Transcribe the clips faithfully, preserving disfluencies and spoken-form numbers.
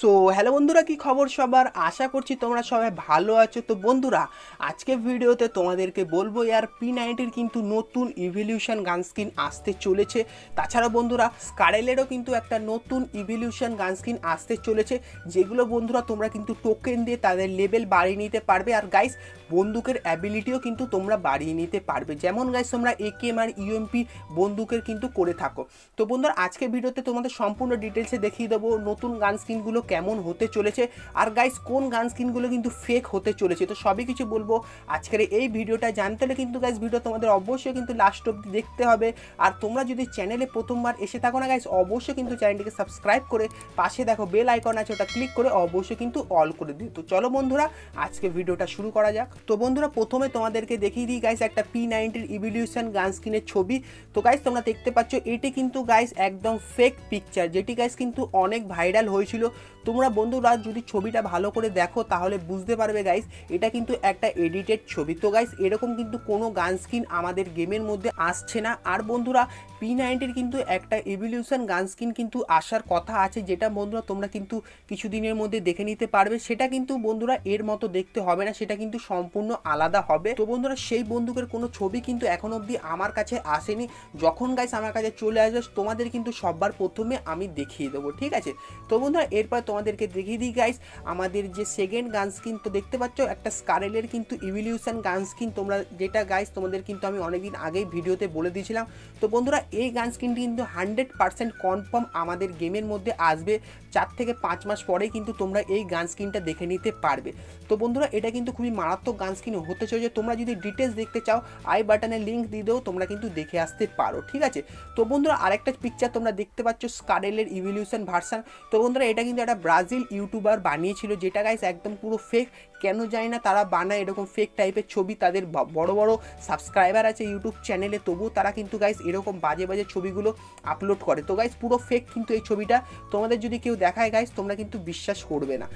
So hello बंधुरा कि खबर सबार आशा कर तुम्हारा सबाई भलो आछो। तो बंधुरा आज के भिडियोते तुम्हादेरके बोलबो यार पी नाइंटी किन्तु नतून इवोल्यूशन गान स्किन आसते चलेछे। ताछाड़ा बंधुरा स्कारलेटও किन्तु एकटा नतून इवोल्यूशन गान स्किन आसते चलेछे, जेगुलो बंधुरा तोमरा किन्तु टोकेन दिये तादेर लेवल बाड़िये निते पारबे। और गाइस बंदुकेर एबिलिटीও किन्तु तोमरा बाड़िये निते पारबे, जेमन गाइस तोमरा एकेएम और यूएमपी बंदुकेर किन्तु करे थाको। तो बंधुरा आज के भिडियोते तुम्हादेर सम्पूर्ण डिटेल्से देखिये देबो नतून गान स्किनगुलो কেমন হতে চলেছে আর গাইস কোন গান স্কিনগুলো কিন্তু ফেক হতে চলেছে। তো সবই কিছু বলবো আজকের এই ভিডিওটা। জানতে হলে কিন্তু গাইস ভিডিও তোমাদের অবশ্যই কিন্তু লাস্ট অবধি দেখতে হবে। আর তোমরা যদি চ্যানেলে প্রথমবার এসে থাকো না গাইস অবশ্যই কিন্তু চ্যানেলটিকে সাবস্ক্রাইব করে পাশে দেখো বেল আইকন আছে ওটা ক্লিক করে অবশ্যই কিন্তু অল করে দিও। তো চলো বন্ধুরা আজকে ভিডিওটা শুরু করা যাক। তো বন্ধুরা প্রথমে তোমাদেরকে দেখিয়ে দিই গাইস একটা পি নাইনটি এর ইভোলিউশন গান স্কিনের ছবি। তো গাইস তোমরা দেখতে পাচ্ছ এটি কিন্তু গাইস একদম ফেক পিকচার, যেটি গাইস কিন্তু অনেক ভাইরাল হয়েছিল। তোমরা বন্ধুরা যদি ছবিটা ভালো করে দেখো তাহলে বুঝতে পারবে গাইস এটা কিন্তু একটা এডিটেড ছবি। তো গাইস এরকম কিন্তু কোনো গান স্কিন আমাদের গেমের মধ্যে আসছে না। আর বন্ধুরা পি নাইনটি এর কিন্তু একটা ইভোলিউশন গান স্কিন কিন্তু আসার কথা আছে, যেটা বন্ধুরা তোমরা কিন্তু কিছুদিনের মধ্যে দেখে নিতে পারবে। সেটা কিন্তু বন্ধুরা এর মতো দেখতে হবে না, সেটা কিন্তু সম্পূর্ণ আলাদা হবে। তো বন্ধুরা সেই বন্দুকের কোনো ছবি কিন্তু এখন অবধি আমার কাছে আসেনি। যখন গাইস আমার কাছে চলে আসবে তোমাদের কিন্তু সবার প্রথমে আমি দেখিয়ে দেবো, ঠিক আছে। তো বন্ধুরা এরপর তোমাদেরকে দেখিয়ে দিই গাইস আমাদের যে সেকেন্ড গান স্কিন। তো দেখতে পাচ্ছ একটা স্কারেলের কিন্তু ইভোলিউশন গান স্কিন, তোমরা যেটা গাইস তোমাদের কিন্তু আমি অনেকদিন আগেই ভিডিওতে বলে দিয়েছিলাম। তো বন্ধুরা এই গান স্কিনটি কিন্তু হান্ড্রেড পার্সেন্ট কনফার্ম আমাদের গেমের মধ্যে আসবে। চার থেকে পাঁচ মাস পরেই কিন্তু তোমরা এই গান স্কিনটা দেখে নিতে পারবে। তো বন্ধুরা এটা কিন্তু খুবই মারাত্মক গান স্কিন হতে চলেছে। তোমরা যদি ডিটেলস দেখতে চাও আই বাটনে লিঙ্ক দিয়ে দেবো, তোমরা কিন্তু দেখে আসতে পারো, ঠিক আছে। তো বন্ধুরা আরেকটা পিকচার তোমরা দেখতে পাচ্ছ স্কারেলের ইভোলিউশন ভার্সন। তো বন্ধুরা এটা কিন্তু একটা ব্রাজিল ইউটিউবার বানিয়েছিল, যেটা গাইস একদম পুরো ফেক। কেন জানি না তারা বানায় এরকম ফেক টাইপের ছবি, তাদের বড় বড় সাবস্ক্রাইবার আছে ইউটিউব চ্যানেলে, তবুও তারা কিন্তু গাইস এরকম বাজে বাজে ছবিগুলো আপলোড করে। তো গাইস পুরো ফেক কিন্তু এই ছবিটা, তোমাদের যদি কেউ দেখায় গাইস তোমরা কিন্তু বিশ্বাস করবে না।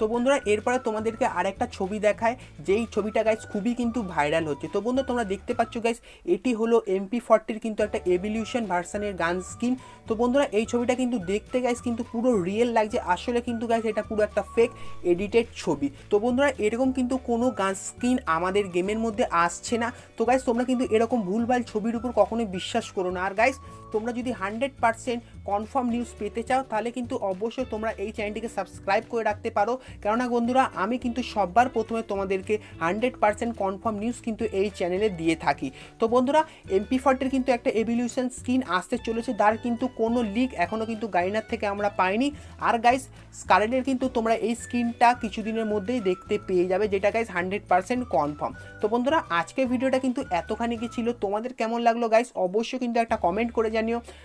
তো বন্ধুরা এরপরে তোমাদেরকে আরেকটা ছবি দেখায়, যেই ছবিটা গাইস খুবই কিন্তু ভাইরাল হচ্ছে। তো বন্ধুরা তোমরা দেখতে পাচ্ছ গাইস এটি হলো এমপি ফর্টির কিন্তু একটা এভলিউশন ভার্সানের গান স্কিন। তো বন্ধুরা এই ছবিটা কিন্তু দেখতে গাইস কিন্তু পুরো রিয়েল লাগছে, আসলে কিন্তু গাইস এটা পুরো একটা ফেক এডিটেড ছবি। তো বন্ধুরা এরকম কিন্তু কোনো গান স্কিন আমাদের গেমের মধ্যে আসছে না। তো গাইস তোমরা কিন্তু এরকম ভুলভাল ছবির উপর কখনোই বিশ্বাস করো না। আর গাইস তোমরা যদি হান্ড্রেড পার্সেন্ট কনফার্ম নিউজ পেতে চাও তাহলে কিন্তু অবশ্যই তোমরা এই চ্যানেলটিকে সাবস্ক্রাইব করে রাখতে পারো, কেননা বন্ধুরা আমি কিন্তু সবার প্রথমে তোমাদেরকে হান্ড্রেড পার্সেন্ট কনফার্ম নিউজ কিন্তু এই চ্যানেলে দিয়ে থাকি। তো বন্ধুরা এমপি ফর্টির কিন্তু একটা এভলিউশন স্কিন আসতে চলেছে, তার কিন্তু কোনো লিক এখনও কিন্তু গাইনার থেকে আমরা পাইনি। আর গাইস স্কারেলের কিন্তু তোমরা এই স্কিনটা কিছুদিনের মধ্যেই দেখতে পেয়ে যাবে, যেটা গাইস হান্ড্রেড পার্সেন্ট কনফার্ম। তো বন্ধুরা আজকের ভিডিওটা কিন্তু এতখানি কি ছিল, তোমাদের কেমন লাগলো গাইস অবশ্যই কিন্তু একটা কমেন্ট করে জানিও।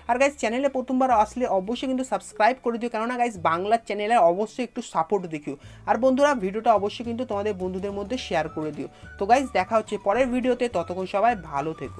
আর গাইস চ্যানেলে প্রথমবার আসলে অবশ্যই কিন্তু সাবস্ক্রাইব করে দিও, কেননা গাইস বাংলা চ্যানেলে অবশ্যই একটু সাপোর্ট দেখিও। আর বন্ধুরা ভিডিওটা অবশ্যই কিন্তু তোমাদের বন্ধুদের মধ্যে শেয়ার করে দিও। তো গাইস দেখা হচ্ছে পরের ভিডিওতে, ততক্ষণ সবাই ভালো থেকো।